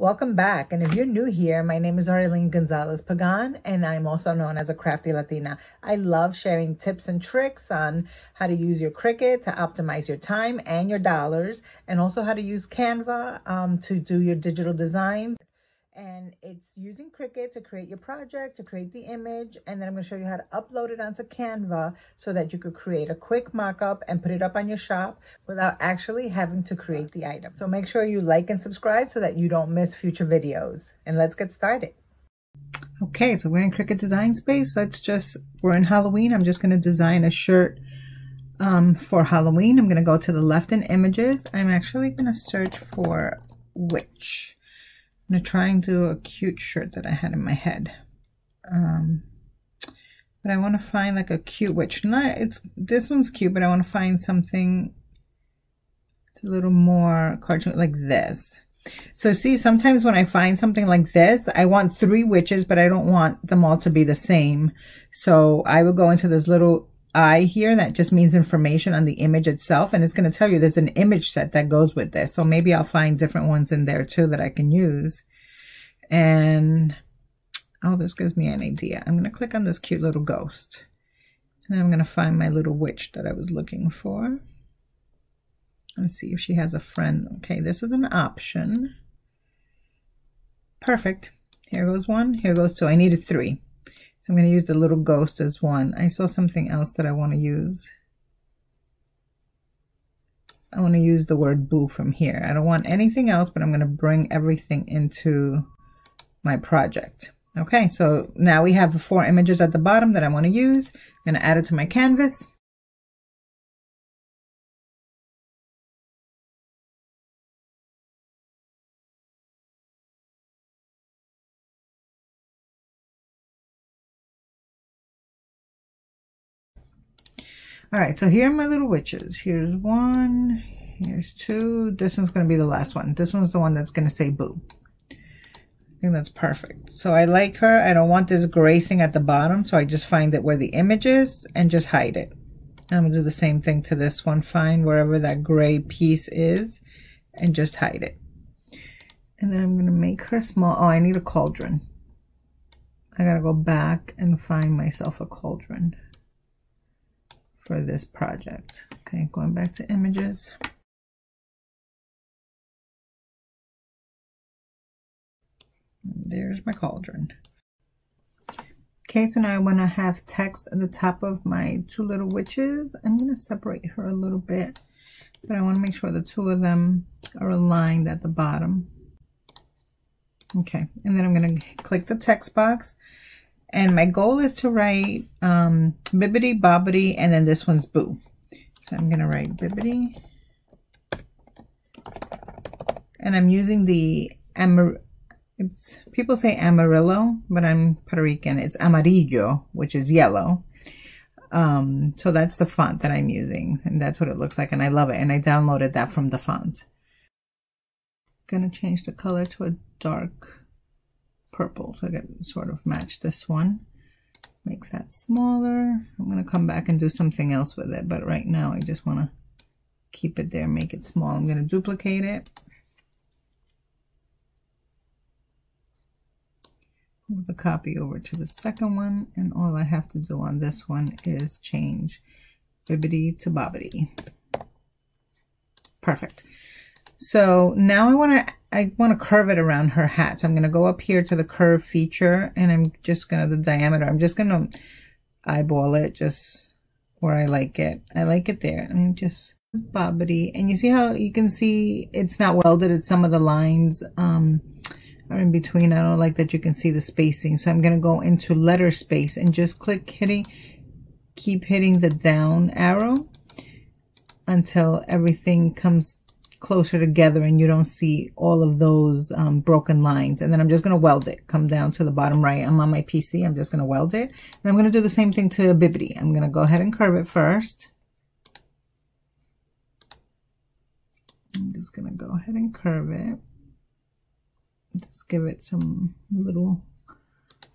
Welcome back, and if you're new here, my name is Arlene Gonzalez Pagan, and I'm also known as a Crafty Latina. I love sharing tips and tricks on how to use your Cricut to optimize your time and your dollars, and also how to use Canva to do your digital design. And it's using Cricut to create your project, to create the image, and then I'm going to show you how to upload it onto Canva so that you could create a quick mock-up and put it up on your shop without actually having to create the item. So make sure you like and subscribe so that you don't miss future videos. And let's get started. Okay, so we're in Cricut Design Space. We're in Halloween. I'm just going to design a shirt for Halloween. I'm going to go to the left in Images. I'm actually going to search for witch. I'm going to try and do a cute shirt that I had in my head. But I want to find like a cute witch. This one's cute, but I want to find something that's a little more cartoon, like this. So see, sometimes when I find something like this, I want three witches, but I don't want them all to be the same. So I will go into this little eye here, and that just means information on the image itself, and it's going to tell you there's an image set that goes with this. So maybe I'll find different ones in there too that I can use. And oh, this gives me an idea. I'm going to click on this cute little ghost, and I'm going to find my little witch that I was looking for. Let's see if she has a friend. Okay, this is an option. Perfect. Here goes one, here goes two. I needed three. I'm going to use the little ghost as one. I saw something else that I want to use. I want to use the word boo from here. I don't want anything else, but I'm going to bring everything into my project. Okay, so now we have 4 images at the bottom that I want to use. I'm going to add it to my canvas. All right, so here are my little witches. Here's one, here's two. This one's going to be the last one. This one's the one that's going to say boo. I think that's perfect. So I like her. I don't want this gray thing at the bottom, so I just find it where the image is and just hide it. And I'm going to do the same thing to this one. Find wherever that gray piece is and just hide it. And then I'm going to make her small. Oh, I need a cauldron. I got to go back and find myself a cauldron for this project. Okay, going back to images. There's my cauldron. Okay, so now I want to have text at the top of my two little witches. I'm going to separate her a little bit, but I want to make sure the two of them are aligned at the bottom. Okay, and then I'm going to click the text box. And my goal is to write bibbidi bobbidi, and then this one's boo. So I'm going to write bibbidi. And I'm using the people say amarillo, but I'm Puerto Rican. It's amarillo, which is yellow. So that's the font that I'm using, and that's what it looks like, and I love it. And I downloaded that from the font. I'm going to change the color to a dark purple, so I can sort of match this one. Make that smaller. I'm going to come back and do something else with it, but right now I just want to keep it there, make it small. I'm going to duplicate it. Move the copy over to the second one, and all I have to do on this one is change bibbidi to bobbidi. Perfect. So now I want to curve it around her hat. So I'm going to go up here to the curve feature, and I'm just going to, the diameter, I'm just going to eyeball it just where I like it. I like it there. And just bobbity. And you see how you can see it's not welded. It's some of the lines are in between. I don't like that you can see the spacing. So I'm going to go into letter space and just click keep hitting the down arrow until everything comes closer together and you don't see all of those broken lines. And then I'm just going to weld it. Come down to the bottom right. I'm on my PC. I'm just going to weld it. And I'm going to do the same thing to bibbidi. I'm going to go ahead and curve it first. I'm just going to go ahead and curve it. Just give it some little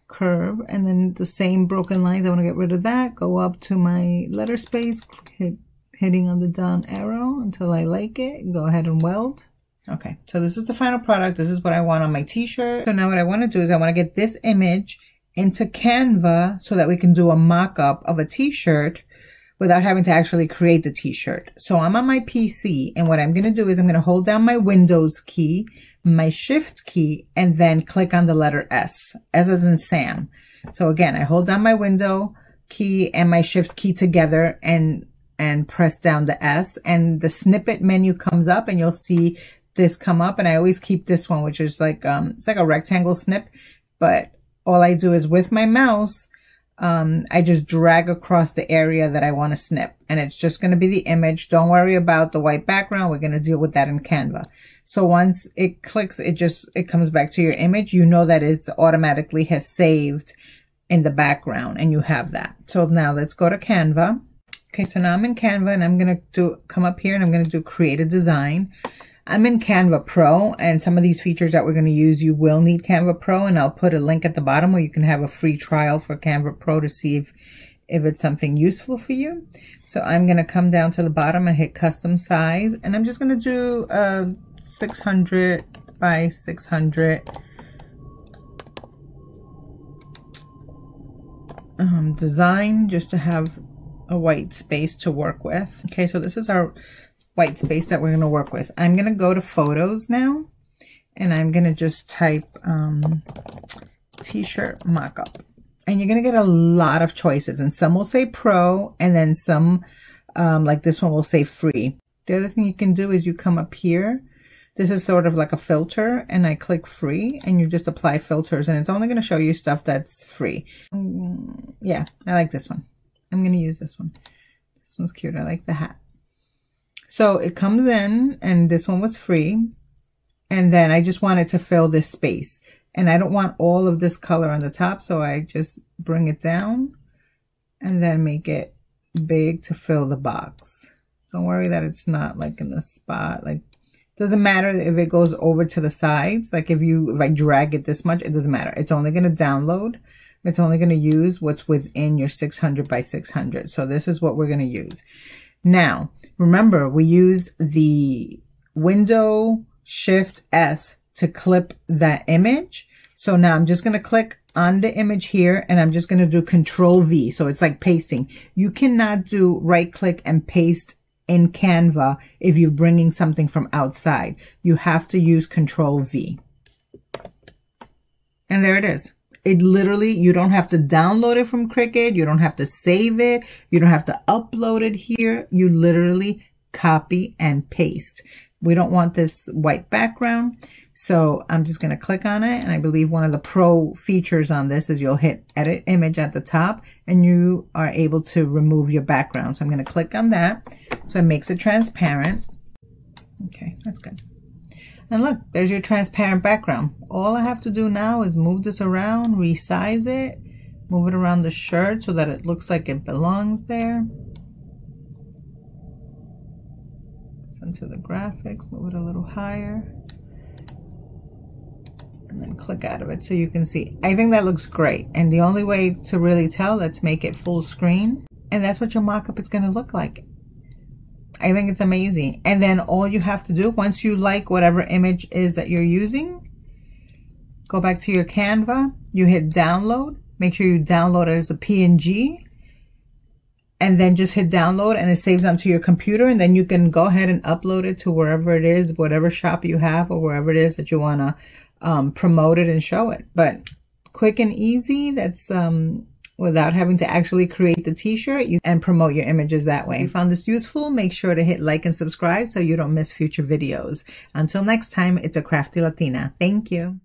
curve. And then the same broken lines, I want to get rid of that. Go up to my letter space. Hit hitting on the down arrow until I like it. Go ahead and weld. Okay, so this is the final product. This is what I want on my t-shirt. So now what I want to do is I want to get this image into Canva so that we can do a mock-up of a t-shirt without having to actually create the t-shirt. So I'm on my PC, and what I'm going to do is I'm going to hold down my Windows key, my Shift key, and then click on the letter S, S as in Sam. So again, I hold down my window key and my Shift key together and press down the S, and the snippet menu comes up, and you'll see this come up. And I always keep this one, which is like, it's like a rectangle snip, but all I do is with my mouse, I just drag across the area that I want to snip, and it's just going to be the image. Don't worry about the white background. We're going to deal with that in Canva. So once it clicks, it comes back to your image. You know that it's automatically has saved in the background, and you have that. So now let's go to Canva. Okay, so now I'm in Canva, and I'm going to come up here, and I'm going to do create a design. I'm in Canva Pro, and some of these features that we're going to use, you will need Canva Pro, and I'll put a link at the bottom where you can have a free trial for Canva Pro to see if it's something useful for you. So I'm going to come down to the bottom and hit custom size, and I'm just going to do 600 by 600 design, just to have a white space to work with. Okay, so this is our white space that we're going to work with. I'm going to go to photos now, and I'm going to just type t-shirt mock-up, and you're going to get a lot of choices, and some will say pro, and then some like this one will say free. The other thing you can do is you come up here. This is sort of like a filter, and I click free, and you just apply filters, and it's only going to show you stuff that's free. Yeah, I like this one. I'm going to use this one. This one's cute. I like the hat. So it comes in, and this one was free. And then I just wanted to fill this space, and I don't want all of this color on the top. So I just bring it down and then make it big to fill the box. Don't worry that it's not like in the spot. Like, doesn't matter if it goes over to the sides. Like if I drag it this much, it doesn't matter. It's only going to download. It's only going to use what's within your 600 by 600. So this is what we're going to use. Now, remember, we use the window shift S to clip that image. So now I'm just going to click on the image here, and I'm just going to do control V. So it's like pasting. You cannot do right click and paste in Canva if you're bringing something from outside. You have to use control V. And there it is. It literally, you don't have to download it from Cricut. You don't have to save it. You don't have to upload it here. You literally copy and paste. We don't want this white background. So I'm just going to click on it. And I believe one of the pro features on this is you'll hit edit image at the top, and you are able to remove your background. So I'm going to click on that. So it makes it transparent. Okay, that's good. And look, there's your transparent background. All I have to do now is move this around, resize it, move it around the shirt so that it looks like it belongs there. It's into the graphics, move it a little higher, and then click out of it so you can see. I think that looks great. And the only way to really tell, let's make it full screen. And that's what your mock-up is going to look like. I think it's amazing. And then all you have to do, once you like whatever image is that you're using, go back to your Canva, you hit download, make sure you download it as a PNG, and then just hit download, and it saves onto your computer, and then you can go ahead and upload it to wherever it is, whatever shop you have, or wherever it is that you want to promote it and show it. But quick and easy, that's without having to actually create the t-shirt and promote your images that way. If you found this useful, make sure to hit like and subscribe so you don't miss future videos. Until next time, it's a Crafty Latina. Thank you.